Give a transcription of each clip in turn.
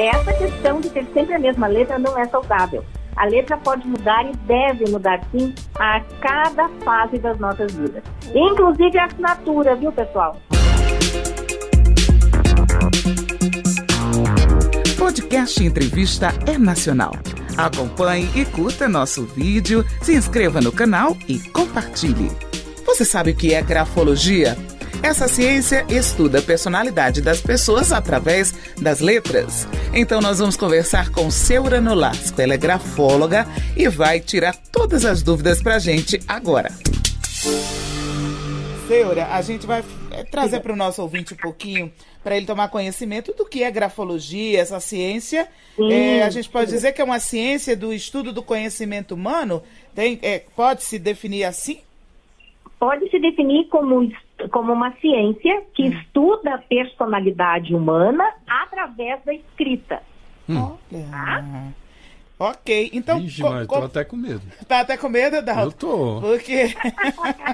Essa questão de ter sempre a mesma letra não é saudável. A letra pode mudar e deve mudar, sim, a cada fase das nossas vidas. Inclusive a assinatura, viu, pessoal? Podcast Entrevista É Nacional. Acompanhe e curta nosso vídeo, se inscreva no canal e compartilhe. Você sabe o que é grafologia? Essa ciência estuda a personalidade das pessoas através das letras. Então nós vamos conversar com Ceura Nolasco. Ela é grafóloga e vai tirar todas as dúvidas pra gente agora. Ceura, a gente vai trazer para o nosso ouvinte um pouquinho, para ele tomar conhecimento do que é grafologia, essa ciência. A gente pode dizer que é uma ciência do estudo do conhecimento humano? Pode se definir assim? Pode se definir como uma ciência que estuda a personalidade humana através da escrita. Tá? Ok, então... Estou até com medo. Tá até com medo, Adalto? Eu tô. Por quê?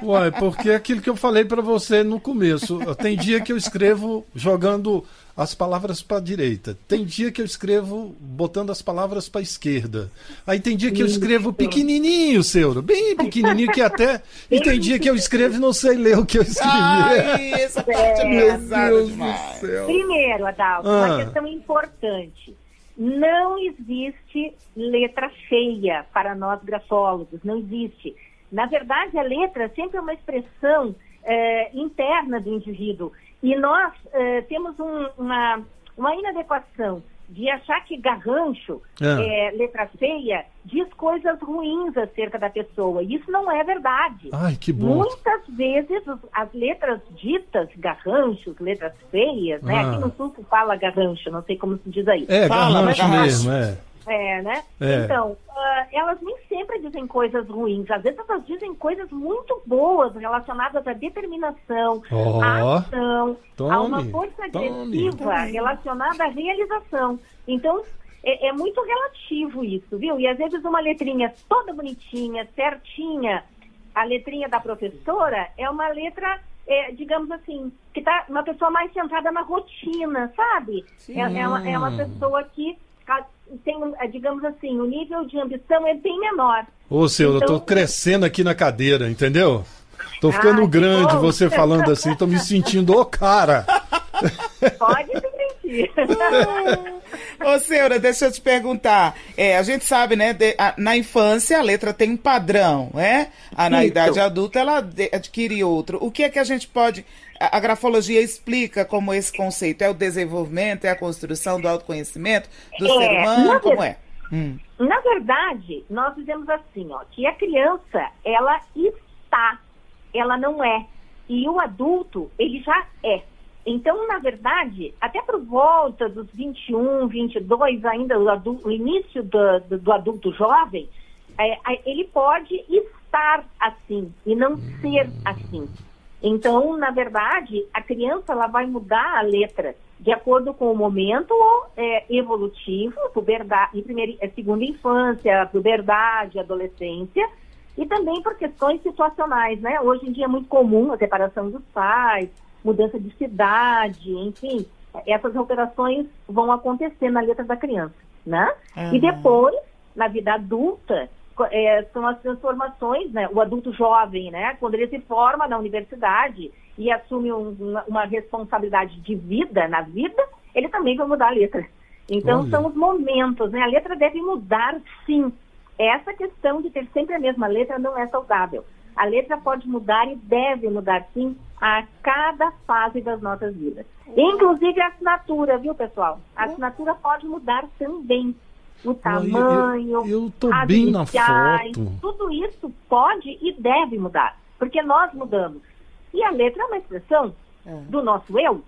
Uai, porque aquilo que eu falei para você no começo. Tem dia que eu escrevo jogando as palavras para a direita. Tem dia que eu escrevo botando as palavras para a esquerda. Aí tem dia que eu escrevo pequenininho, Ceura, bem pequenininho, que até... E tem dia que eu escrevo e não sei ler o que eu escrevi. Isso, meu Deus do céu. Primeiro, Adalto, uma questão importante. Não existe letra feia para nós grafólogos, não existe. Na verdade, a letra sempre é uma expressão interna do indivíduo. E nós temos uma inadequação de achar que garrancho, letra feia, diz coisas ruins acerca da pessoa. E isso não é verdade. Ai, que bom. Muitas vezes as letras ditas, garranchos, letras feias, né? Aqui no sul se fala garrancho, não sei como se diz aí. Garrancho mesmo. Então, elas nem sempre dizem coisas ruins. Às vezes elas dizem coisas muito boas relacionadas à determinação, à ação, a uma força agressiva relacionada à realização. Então, é muito relativo isso, viu? E às vezes uma letrinha toda bonitinha, certinha, a letrinha da professora é uma letra... digamos assim, que tá uma pessoa mais centrada na rotina, sabe? É uma pessoa que tem, digamos assim, o nível de ambição é bem menor. Ô, Ceura, então... eu tô crescendo aqui na cadeira, entendeu? Tô ficando grande, você falando assim, tô me sentindo cara. Pode se sentir. Ô, Ceura, deixa eu te perguntar. A gente sabe, né, na infância a letra tem um padrão, né? Na idade adulta ela adquire outro. O que é que a gente pode... A grafologia explica como esse conceito é o desenvolvimento, é a construção do autoconhecimento do ser humano, como é? Na verdade, nós dizemos assim, ó, que a criança, ela está, ela não é. E o adulto, ele já é. Então, na verdade, até por volta dos 21, 22, ainda o início do adulto jovem, ele pode estar assim e não ser assim. Então, na verdade, a criança ela vai mudar a letra de acordo com o momento evolutivo, puberdade, segunda infância, puberdade, adolescência, e também por questões situacionais, né? Hoje em dia é muito comum a separação dos pais, mudança de cidade, enfim, essas alterações vão acontecer na letra da criança, né? E depois, na vida adulta, são as transformações, né? O adulto jovem, né? Quando ele se forma na universidade e assume uma responsabilidade de vida, na vida, ele também vai mudar a letra. Então, são os momentos, né? A letra deve mudar, sim. Essa questão de ter sempre a mesma letra não é saudável. A letra pode mudar e deve mudar, sim, a cada fase das nossas vidas. Inclusive a assinatura, viu, pessoal? A assinatura pode mudar também. O tamanho, eu tô bem na foto. Tudo isso pode e deve mudar, porque nós mudamos. E a letra é uma expressão do nosso eu.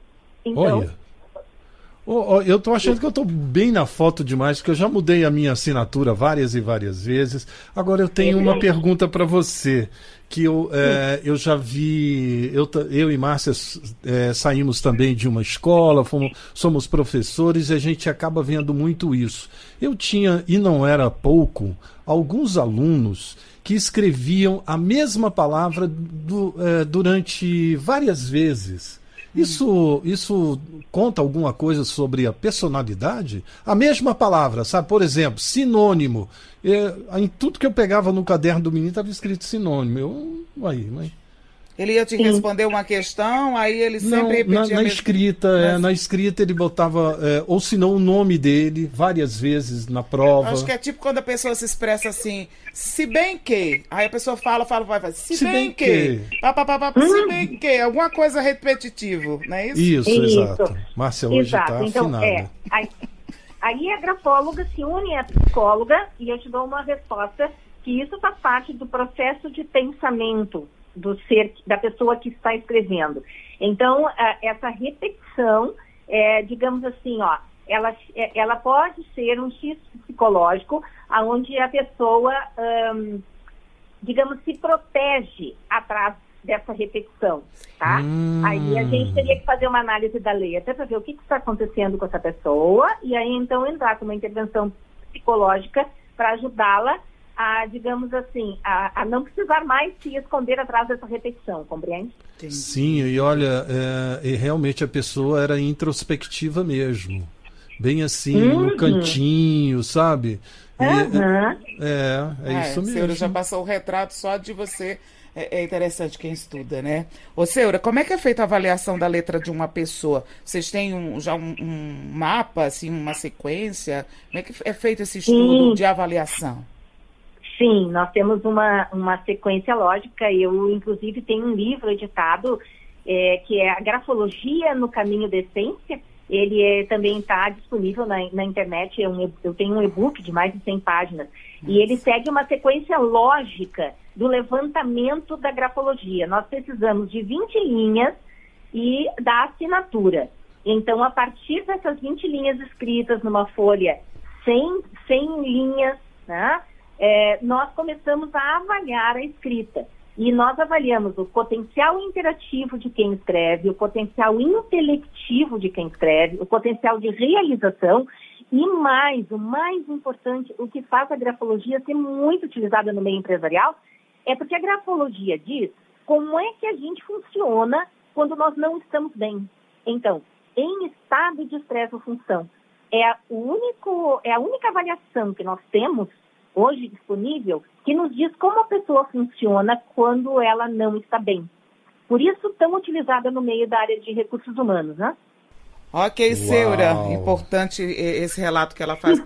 Então... Olha. Eu tô achando que eu tô bem na foto demais, porque eu já mudei a minha assinatura várias e várias vezes. Agora eu tenho uma pergunta para você, que eu já vi, eu e Márcia saímos também de uma escola, somos professores e a gente acaba vendo muito isso. Eu tinha, e não era pouco, alguns alunos que escreviam a mesma palavra durante várias vezes. Isso conta alguma coisa sobre a personalidade? A mesma palavra, sabe? Por exemplo, sinônimo. Em tudo que eu pegava no caderno do menino estava escrito sinônimo. Ele ia te responder uma questão, aí ele sempre repetia na escrita ele botava, ou se não, o nome dele, várias vezes na prova. Eu acho que é tipo quando a pessoa se expressa assim, se bem que, aí a pessoa fala, se bem que. Se bem que, alguma coisa repetitiva, não é isso? Isso. Exato. Márcia hoje está afinada. Aí a grafóloga se une à psicóloga e eu te dou uma resposta, que isso faz parte do processo de pensamento do ser, da pessoa que está escrevendo. Então, essa repetição, digamos assim, ela pode ser um X psicológico, onde a pessoa, digamos, se protege atrás dessa repetição, tá? Aí a gente teria que fazer uma análise da letra para ver o que está acontecendo com essa pessoa e aí, então, entrar com uma intervenção psicológica para ajudá-la a não precisar mais se esconder atrás dessa repetição, compreende? Sim, e olha, realmente a pessoa era introspectiva mesmo, bem assim, no cantinho, sabe? Isso mesmo. Ceura já passou o retrato só de você, é interessante quem estuda, né? Ô, Ceura, como é que é feita a avaliação da letra de uma pessoa? Vocês têm um mapa, assim, uma sequência? Como é que é feito esse estudo de avaliação? Sim, nós temos uma sequência lógica. Eu, inclusive, tenho um livro editado que é a Grafologia no Caminho da Essência. Ele também está disponível na internet. Eu tenho um e-book de mais de 100 páginas. E ele segue uma sequência lógica do levantamento da grafologia. Nós precisamos de 20 linhas e da assinatura. Então, a partir dessas 20 linhas escritas numa folha, 100 linhas, né? Nós começamos a avaliar a escrita e nós avaliamos o potencial interativo de quem escreve, o potencial intelectivo de quem escreve, o potencial de realização e o mais importante, o que faz a grafologia ser muito utilizada no meio empresarial é porque a grafologia diz como é que a gente funciona quando nós não estamos bem. Então, em estado de estresse ou função, é a única avaliação que nós temos hoje disponível, que nos diz como a pessoa funciona quando ela não está bem. Por isso, tão utilizada no meio da área de recursos humanos, né? Ok, Ceura. Importante esse relato que ela faz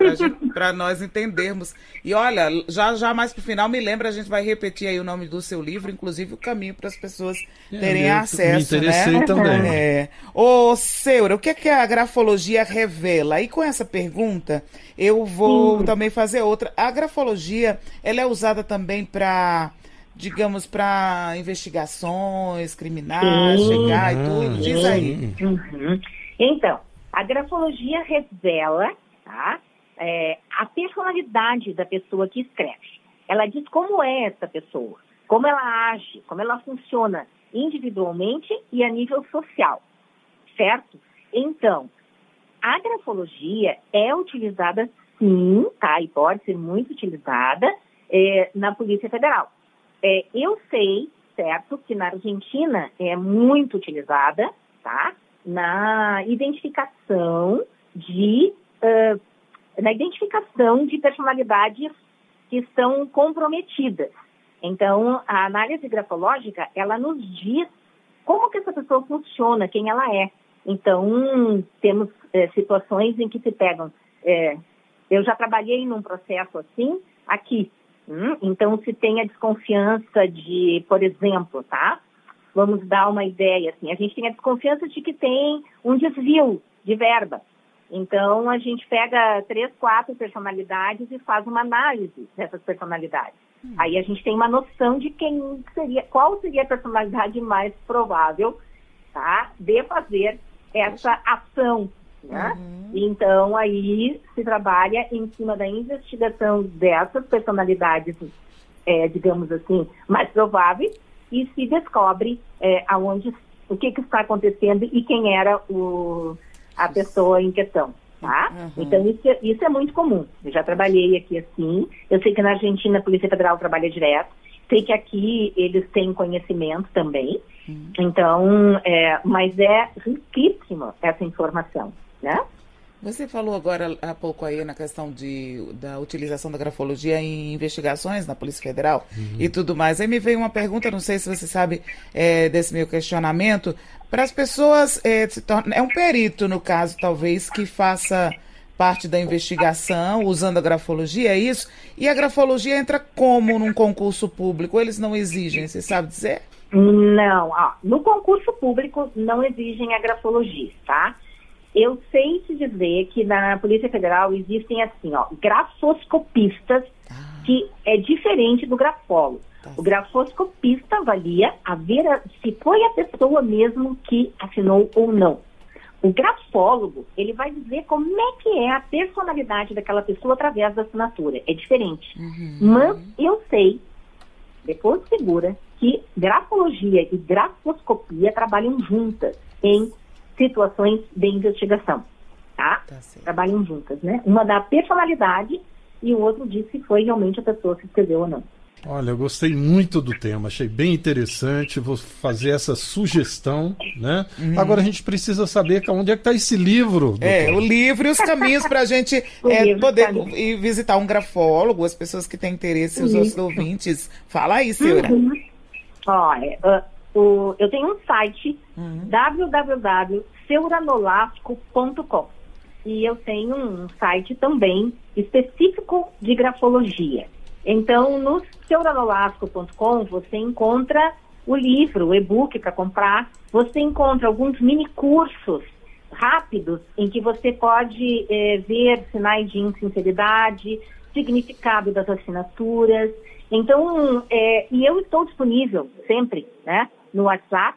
para nós entendermos. E olha, já mais pro final, me lembra, a gente vai repetir aí o nome do seu livro, inclusive o caminho para as pessoas terem acesso, né? Me interessei também. Ô, Ceura, o que é que a grafologia revela? E com essa pergunta, eu vou também fazer outra. A grafologia, ela é usada também para investigações criminais, chegar e tudo. Diz aí. Então, a grafologia revela a personalidade da pessoa que escreve. Ela diz como é essa pessoa, como ela age, como ela funciona individualmente e a nível social, certo? Então, a grafologia é utilizada sim, e pode ser muito utilizada na Polícia Federal. Eu sei, certo, que na Argentina é muito utilizada, na identificação de personalidades que estão comprometidas. Então, a análise grafológica, ela nos diz como que essa pessoa funciona, quem ela é. Então, temos situações em que se pegam... eu já trabalhei num processo assim, aqui. Então, se tem a desconfiança de, por exemplo, vamos dar uma ideia, assim, a gente tem a desconfiança de que tem um desvio de verba. Então, a gente pega 3, 4 personalidades e faz uma análise dessas personalidades. Aí a gente tem uma noção de qual seria a personalidade mais provável, de fazer essa ação, né? Então, aí se trabalha em cima da investigação dessas personalidades, digamos assim, mais prováveis, e se descobre o que está acontecendo e quem era a pessoa em questão, Então, isso é muito comum. Eu já trabalhei aqui assim. Eu sei que na Argentina a Polícia Federal trabalha direto. Sei que aqui eles têm conhecimento também. Sim. Então, mas é riquíssima essa informação, né? Você falou agora há pouco aí na questão da utilização da grafologia em investigações na Polícia Federal e tudo mais. Aí me veio uma pergunta, não sei se você sabe desse meu questionamento. Para as pessoas, é um perito, no caso, talvez, que faça parte da investigação usando a grafologia, é isso? E a grafologia entra como num concurso público? Eles não exigem, você sabe dizer? Não, no concurso público não exigem a grafologia, tá? Eu sei te dizer que na Polícia Federal existem assim, grafoscopistas, que é diferente do grafólogo. O grafoscopista avalia a ver se foi a pessoa mesmo que assinou ou não. O grafólogo, ele vai dizer como é que é a personalidade daquela pessoa através da assinatura. É diferente. Mas eu sei, depois segura, que grafologia e grafoscopia trabalham juntas em situações de investigação, tá? Trabalham juntas, né? Uma dá personalidade e o outro diz se foi realmente a pessoa que escreveu ou não. Olha, eu gostei muito do tema, achei bem interessante, vou fazer essa sugestão, né? Agora a gente precisa saber onde é que está esse livro. O livro e os caminhos para a gente poder ir visitar um grafólogo, as pessoas que têm interesse, os outros ouvintes. Fala aí, Ceura. Olha, eu tenho um site, www.ceuranolasco.com, e eu tenho um site também específico de grafologia. Então, no ceuranolasco.com você encontra o livro, o e-book para comprar, você encontra alguns mini cursos rápidos em que você pode ver sinais de insinceridade, significado das assinaturas. Então, e eu estou disponível sempre, né, no WhatsApp,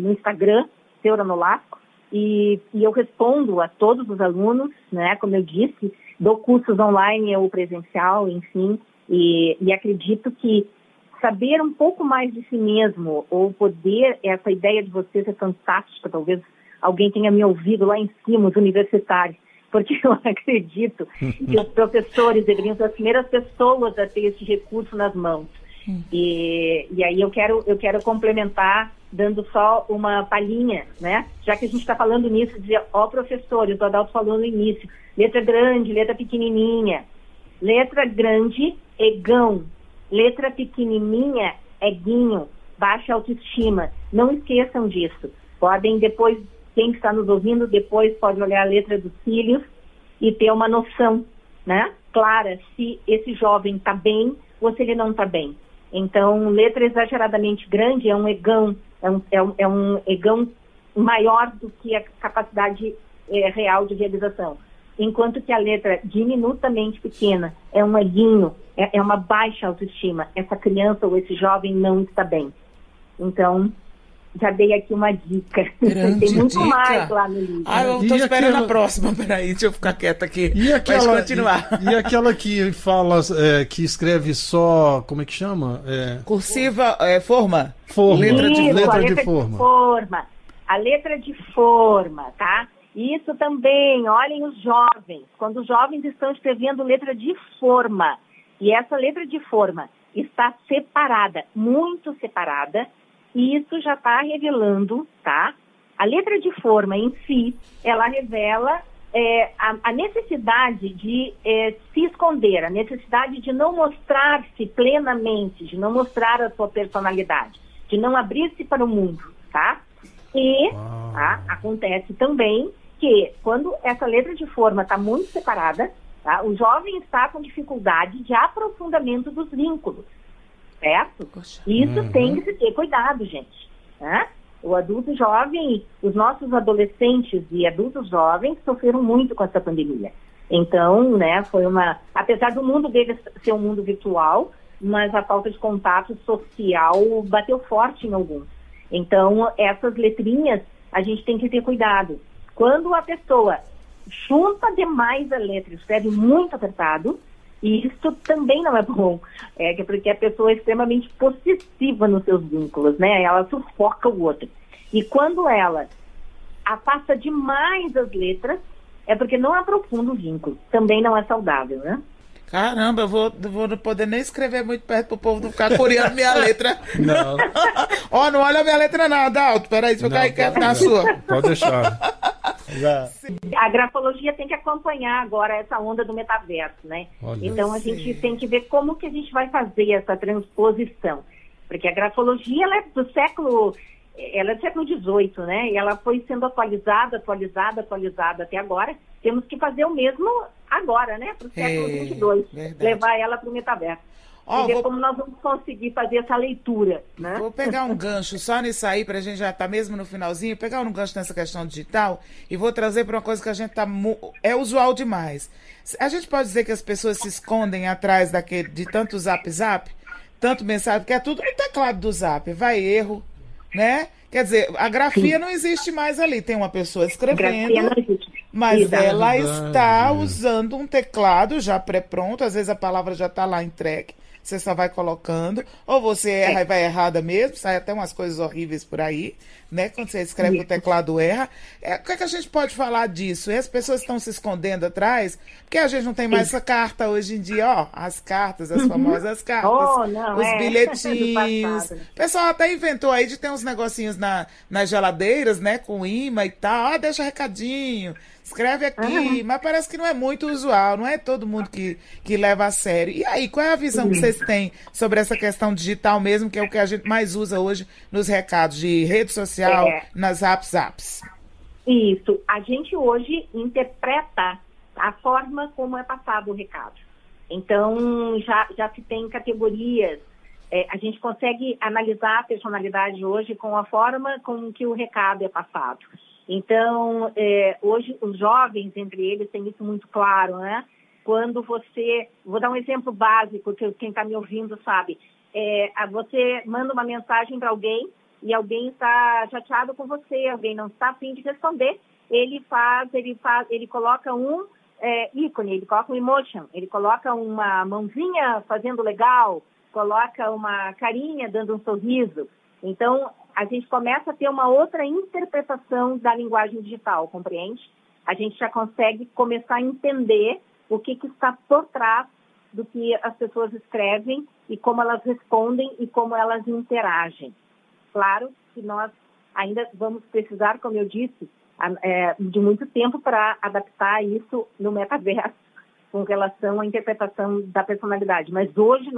no Instagram, Ceura Nolasco, e eu respondo a todos os alunos, né, como eu disse, dou cursos online ou presencial, enfim, e acredito que saber um pouco mais de si mesmo, ou poder, essa ideia de vocês é fantástica, talvez alguém tenha me ouvido lá em cima, os universitários, porque eu acredito que os professores deveriam ser as primeiras pessoas a ter esse recurso nas mãos. E aí eu quero complementar dando só uma palhinha, né? Já que a gente está falando nisso, dizer, professor, o Adalto falou no início, letra grande, letra pequenininha. Letra grande é gão, letra pequenininha é guinho, baixa autoestima. Não esqueçam disso. Podem depois, quem está nos ouvindo, depois pode olhar a letra dos cílios e ter uma noção, né? Clara, se esse jovem está bem ou se ele não está bem. Então, letra exageradamente grande é um egão, é um egão maior do que a capacidade real de realização. Enquanto que a letra diminutamente pequena é um eguinho, é uma baixa autoestima. Essa criança ou esse jovem não está bem. Então, já dei aqui uma dica. Tem muito mais lá no livro. Eu estou esperando a próxima, peraí, deixa eu ficar quieta aqui. Pode continuar. E aquela que fala, que escreve só, como é que chama? Cursiva, forma. Letra de forma. A letra de forma, tá? Isso também, olhem os jovens. Quando os jovens estão escrevendo letra de forma, e essa letra de forma está separada, muito separada, e isso já está revelando, tá? A letra de forma em si, ela revela a necessidade de se esconder, a necessidade de não mostrar-se plenamente, de não mostrar a sua personalidade, de não abrir-se para o mundo, tá? E acontece também que quando essa letra de forma está muito separada, tá? O jovem está com dificuldade de aprofundamento dos vínculos. Certo? Isso tem que se ter cuidado, gente. Né? O adulto jovem, os nossos adolescentes e adultos jovens sofreram muito com essa pandemia. Então, né, foi uma... Apesar do mundo dele ser um mundo virtual, mas a falta de contato social bateu forte em alguns. Então, essas letrinhas, a gente tem que ter cuidado. Quando a pessoa junta demais a letra, escreve muito apertado, e isso também não é bom, porque a pessoa é extremamente possessiva nos seus vínculos, né? Ela sufoca o outro. E quando ela afasta demais as letras, é porque não aprofunda o vínculo. Também não é saudável, né? Caramba, eu vou não poder nem escrever muito perto pro povo não ficar curiando minha letra. Não. Ó, não olha a minha letra não, Adalto. Peraí, se eu cair quieto na sua. Pode deixar. A grafologia tem que acompanhar agora essa onda do metaverso, né? Olha, então a gente tem que ver como que a gente vai fazer essa transposição. Porque a grafologia ela é do século... Ela é do século XVIII, né? E ela foi sendo atualizada até agora. Temos que fazer o mesmo agora, né? Para o século XXII. Levar ela para o metaverso. Oh, e ver como nós vamos conseguir fazer essa leitura, né? Vou pegar um gancho só nisso aí, para a gente já estar mesmo no finalzinho, pegar um gancho nessa questão digital e vou trazer para uma coisa que a gente é usual demais. A gente pode dizer que as pessoas se escondem atrás de tanto zap-zap, tanto mensagem, porque é tudo no teclado do zap. Vai erro, né? Quer dizer, a grafia não existe mais ali. Tem uma pessoa escrevendo, mas ela está usando um teclado já pré-pronto. Às vezes a palavra já está lá entregue. Você só vai colocando. Ou você erra e vai errada mesmo. Sai até umas coisas horríveis por aí, né? Quando você escreve no teclado, erra. O que é que a gente pode falar disso? E as pessoas estão se escondendo atrás? Porque a gente não tem mais essa carta hoje em dia. Ó, as cartas, as famosas cartas. Oh, não, os bilhetinhos. O pessoal até inventou aí de ter uns negocinhos nas geladeiras, né? Com imã e tal. Ó, deixa recadinho. Escreve aqui, mas parece que não é muito usual, não é todo mundo que leva a sério. E aí, qual é a visão que vocês têm sobre essa questão digital mesmo, que é o que a gente mais usa hoje nos recados de rede social, nas apps? Isso, a gente hoje interpreta a forma como é passado o recado. Então, já se tem categorias, a gente consegue analisar a personalidade hoje com a forma com que o recado é passado. Então, hoje, os jovens, entre eles, têm isso muito claro, né? Quando você... Vou dar um exemplo básico, que quem está me ouvindo sabe. Você manda uma mensagem para alguém e alguém está chateado com você, alguém não está a fim de responder. Ele coloca um ícone, ele coloca um emoji, ele coloca uma mãozinha fazendo legal, coloca uma carinha dando um sorriso. Então... a gente começa a ter uma outra interpretação da linguagem digital, compreende? A gente já consegue começar a entender o que está por trás do que as pessoas escrevem e como elas respondem e como elas interagem. Claro que nós ainda vamos precisar, como eu disse, de muito tempo para adaptar isso no metaverso com relação à interpretação da personalidade. Mas hoje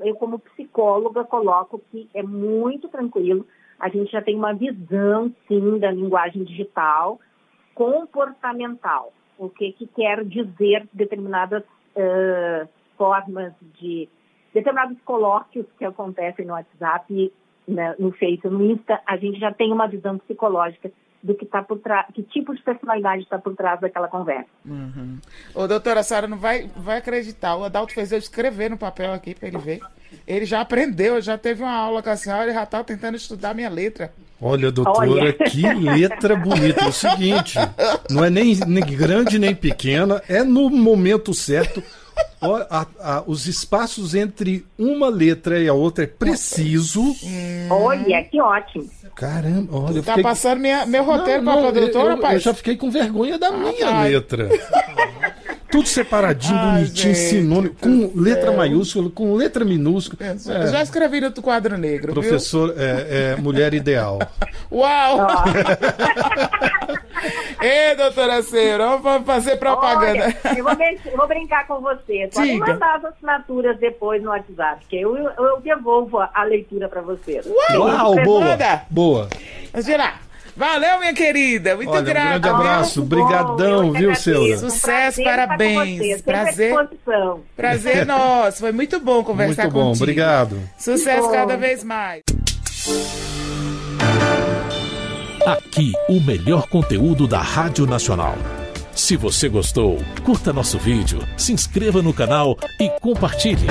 eu como psicóloga, coloco que é muito tranquilo. A gente já tem uma visão, sim, da linguagem digital comportamental. O que quer dizer determinadas formas de... determinados colóquios que acontecem no WhatsApp, né, no Facebook, no Insta. A gente já tem uma visão psicológica do que está por trás, que tipo de personalidade está por trás daquela conversa. Ô, doutora Sara, não vai acreditar. O Adalto fez eu escrever no papel aqui para ele ver. Ele já aprendeu, já teve uma aula com a senhora e já estava tentando estudar minha letra. Olha, doutora, que letra bonita. É o seguinte, não é nem grande nem pequena, é no momento certo. Os espaços entre uma letra e a outra é preciso. Olha, que ótimo. Caramba, olha. Tá passando meu roteiro para a doutora, eu já fiquei com vergonha da minha letra. Tudo separadinho, bonitinho, sinônimo, com letra maiúscula, com letra minúscula. Eu já escrevi no quadro negro. Professor, mulher ideal. Uau! Ei, doutora Ceura, vamos fazer propaganda. Olha, eu vou brincar com você. Pode mandar as assinaturas depois no WhatsApp, que eu devolvo a leitura para você. Uau, boa. Vamos girar. Valeu, minha querida. Muito grato. Um grande abraço. Obrigadão, viu, Ceura? Sucesso, parabéns. Prazer nosso. Foi muito bom conversar contigo. Muito bom, obrigado. Sucesso cada vez mais. Aqui, o melhor conteúdo da Rádio Nacional. Se você gostou, curta nosso vídeo, se inscreva no canal e compartilhe.